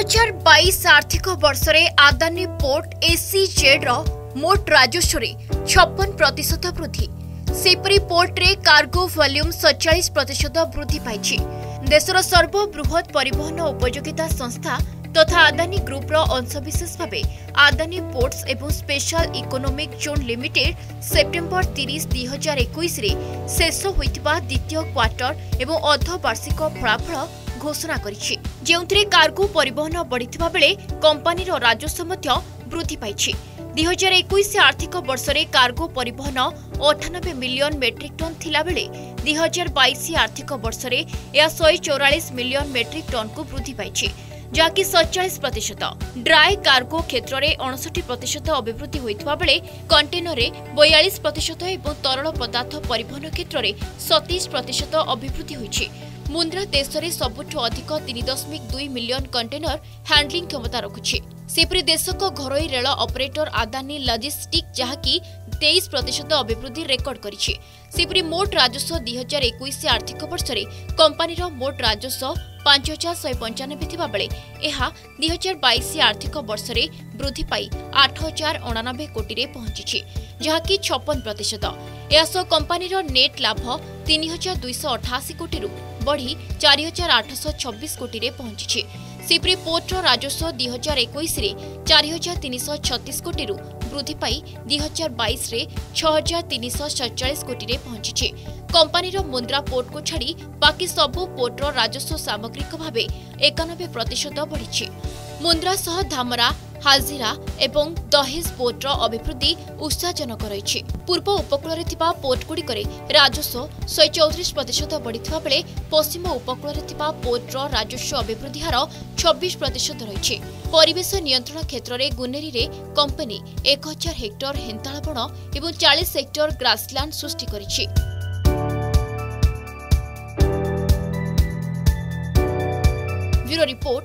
2022 आर्थिक वर्ष Adani port ACZ मोट राजस्व 56% वृद्धि सेपरी पोर्टे कार्गो वॉल्यूम 47% वृद्धि पाई। देशर सर्वबृहत परिवहन उपयोगिता संस्था तथा आदानी ग्रुप अंशविशेष भाव आदानी पोर्ट्स एवं special economic zone limited September 30 2021 शेष होता द्वितीय क्वार्टर एवं अर्धवार्षिक फलाफल घोषणा करिछि, जेउंथरे कार्गो परिवहन बढ़िथिबा बेले कंपनीर राजस्व मध्ये वृद्धि पाइछि। 2021 आर्थिक वर्ष रे कार्गो परिवहन 98 मिलियन मेट्रिक टन थिला बेले 2022 आर्थिक वर्ष रे या 144 मिलियन मेट्रिक टन को वृद्धि पाइछि, जाकि 47%। ड्राई कार्गो क्षेत्र में 59% अभिवृद्धि होता बेले कंटेनर रे 42% एवं तरल पदार्थ परिवहन क्षेत्र में 37% अभिवृद्धि होइछि। मुंद्रा देश में सबुठ अधिक 3.2 मिलियन कंटेनर हैंडलिंग क्षमता रखुछि। सेपरी देश को घरोई रेल ऑपरेटर आदानी लॉजिस्टिक्स जहाँकि 23% अभिवृद्धि रेकर्ड करिछि। सेपरी मोट राजस्व 2021 आर्थिक वर्ष में कंपनीर मोट राजस्व 5195 थिबा बेले एहा 2022 आर्थिक वर्ष में वृद्धि पाई 8099 कोटी रे पहुंची, जहाँकि 56%। एसो कंपनीर नेट लाभ 3288 कोटी बढ़ी 4826 कोटी रे पहुंची। सेपरी पोर्टर राजस्व 2021 4336 कोटी वृद्धि पाई 2022 6347 कोटी पहुंची। कंपनीर मुंद्रा पोर्ट को छाड़ी बाकी सबु पोर्टर राजस्व सामग्रिक भाव 91% बढ़ी। मुंद्रा सह धामरा हाजिरा एवं दहेज पोर्टर अभिवृद्धि उत्साहजनक रही। पूर्व उपकूल पोर्ट गुड़िक राजस्व 134% बढ़िता बेले पश्चिम उपकूल पोर्टर राजस्व अभिवृद्धि हार 26% रही। परिवेश नियंत्रण क्षेत्र में गुनेरी रे कंपनी 1000 हेक्टर हेन्ताल बण और 40 हेक्टर ग्रासलैंड सृष्टि करिछि। Bureau report.